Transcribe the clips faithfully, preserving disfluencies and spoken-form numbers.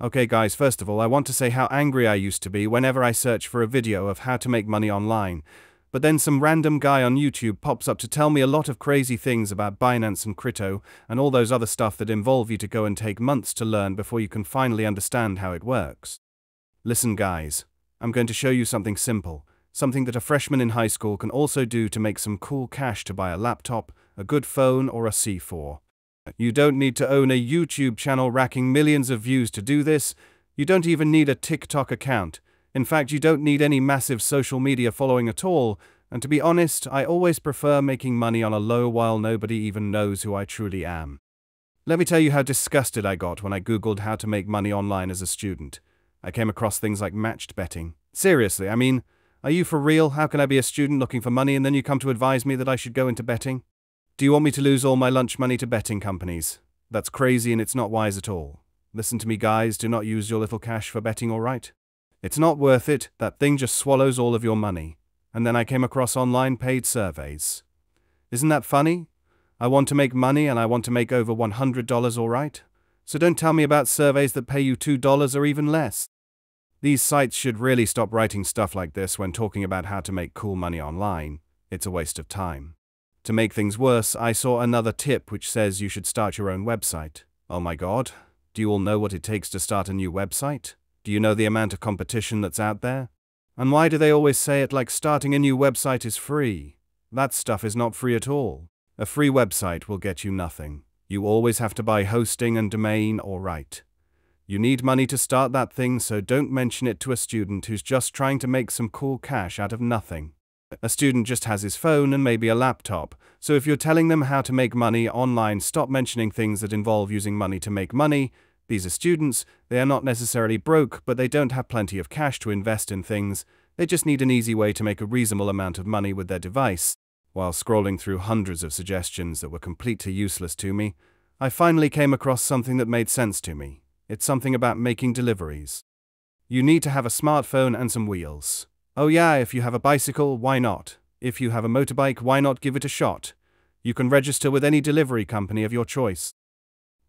Okay guys, first of all I want to say how angry I used to be whenever I search for a video of how to make money online, but then some random guy on YouTube pops up to tell me a lot of crazy things about Binance and crypto and all those other stuff that involve you to go and take months to learn before you can finally understand how it works. Listen guys, I'm going to show you something simple, something that a freshman in high school can also do to make some cool cash to buy a laptop, a good phone or a C four. You don't need to own a YouTube channel racking millions of views to do this. You don't even need a TikTok account. In fact, you don't need any massive social media following at all. And to be honest, I always prefer making money on a low while nobody even knows who I truly am. Let me tell you how disgusted I got when I googled how to make money online as a student. I came across things like matched betting. Seriously, I mean, are you for real? How can I be a student looking for money and then you come to advise me that I should go into betting? Do you want me to lose all my lunch money to betting companies? That's crazy and it's not wise at all. Listen to me guys, do not use your little cash for betting, alright? It's not worth it, that thing just swallows all of your money. And then I came across online paid surveys. Isn't that funny? I want to make money and I want to make over one hundred dollars, alright? So don't tell me about surveys that pay you two dollars or even less. These sites should really stop writing stuff like this when talking about how to make cool money online. It's a waste of time. To make things worse, I saw another tip which says you should start your own website. Oh my god, do you all know what it takes to start a new website? Do you know the amount of competition that's out there? And why do they always say it like starting a new website is free? That stuff is not free at all. A free website will get you nothing. You always have to buy hosting and domain, alright. You need money to start that thing, so don't mention it to a student who's just trying to make some cool cash out of nothing. A student just has his phone and maybe a laptop, so if you're telling them how to make money online, stop mentioning things that involve using money to make money. These are students, they are not necessarily broke, but they don't have plenty of cash to invest in things, they just need an easy way to make a reasonable amount of money with their device. While scrolling through hundreds of suggestions that were completely useless to me, I finally came across something that made sense to me. It's something about making deliveries. You need to have a smartphone and some wheels. Oh yeah, if you have a bicycle, why not? If you have a motorbike, why not give it a shot? You can register with any delivery company of your choice.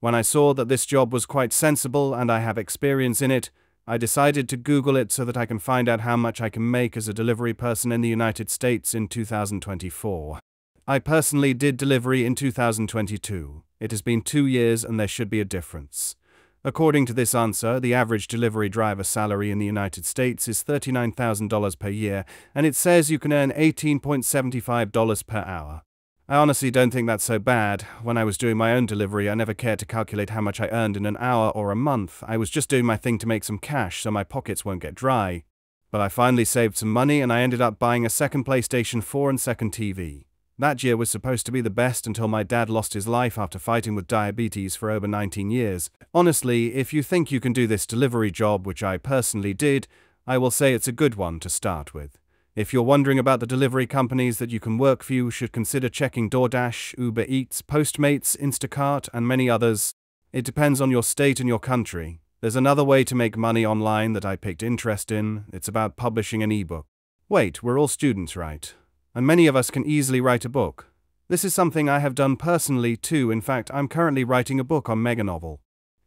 When I saw that this job was quite sensible and I have experience in it, I decided to Google it so that I can find out how much I can make as a delivery person in the United States in two thousand twenty-four. I personally did delivery in two thousand twenty-two. It has been two years and there should be a difference. According to this answer, the average delivery driver salary in the United States is thirty-nine thousand dollars per year, and it says you can earn eighteen dollars and seventy-five cents per hour. I honestly don't think that's so bad. When I was doing my own delivery, I never cared to calculate how much I earned in an hour or a month. I was just doing my thing to make some cash so my pockets won't get dry. But I finally saved some money and I ended up buying a second PlayStation four and second T V. That year was supposed to be the best until my dad lost his life after fighting with diabetes for over nineteen years. Honestly, if you think you can do this delivery job, which I personally did, I will say it's a good one to start with. If you're wondering about the delivery companies that you can work for, you should consider checking DoorDash, Uber Eats, Postmates, Instacart, and many others. It depends on your state and your country. There's another way to make money online that I picked interest in. It's about publishing an ebook. Wait, we're all students, right? And many of us can easily write a book. This is something I have done personally too. In fact, I'm currently writing a book on MegaNovel.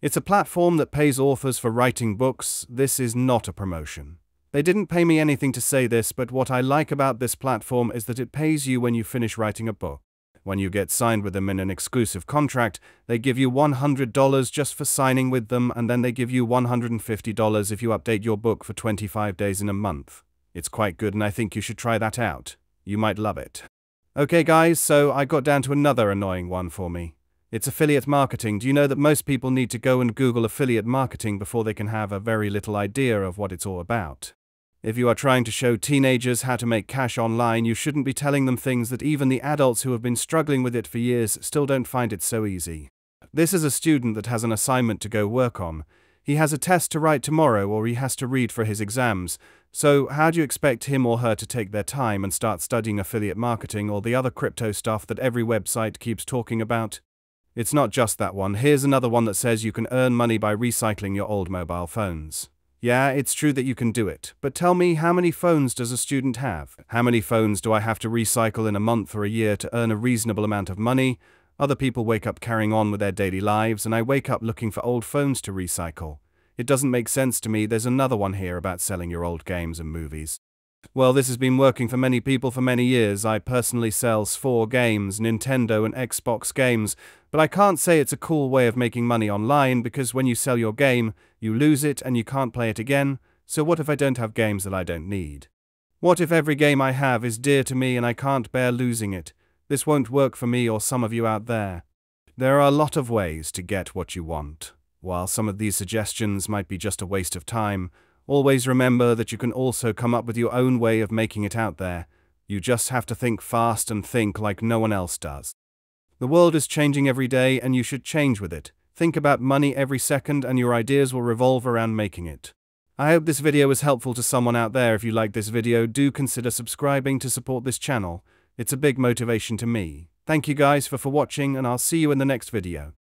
It's a platform that pays authors for writing books. This is not a promotion. They didn't pay me anything to say this, but what I like about this platform is that it pays you when you finish writing a book. When you get signed with them in an exclusive contract, they give you one hundred dollars just for signing with them, and then they give you one hundred fifty dollars if you update your book for twenty-five days in a month. It's quite good and I think you should try that out. You might love it. Okay guys, so I got down to another annoying one for me. It's affiliate marketing. Do you know that most people need to go and Google affiliate marketing before they can have a very little idea of what it's all about? If you are trying to show teenagers how to make cash online, you shouldn't be telling them things that even the adults who have been struggling with it for years still don't find it so easy. This is a student that has an assignment to go work on. He has a test to write tomorrow or he has to read for his exams, so how do you expect him or her to take their time and start studying affiliate marketing or the other crypto stuff that every website keeps talking about? It's not just that one. Here's another one that says you can earn money by recycling your old mobile phones. Yeah, it's true that you can do it, but tell me, how many phones does a student have? How many phones do I have to recycle in a month or a year to earn a reasonable amount of money? Other people wake up carrying on with their daily lives and I wake up looking for old phones to recycle. It doesn't make sense to me. There's another one here about selling your old games and movies. Well, this has been working for many people for many years. I personally sell S four games, Nintendo and Xbox games, but I can't say it's a cool way of making money online because when you sell your game, you lose it and you can't play it again. So what if I don't have games that I don't need? What if every game I have is dear to me and I can't bear losing it? This won't work for me or some of you out there. There are a lot of ways to get what you want. While some of these suggestions might be just a waste of time, always remember that you can also come up with your own way of making it out there. You just have to think fast and think like no one else does. The world is changing every day and you should change with it. Think about money every second and your ideas will revolve around making it. I hope this video was helpful to someone out there. If you like this video, do consider subscribing to support this channel. It's a big motivation to me. Thank you guys for, for watching and I'll see you in the next video.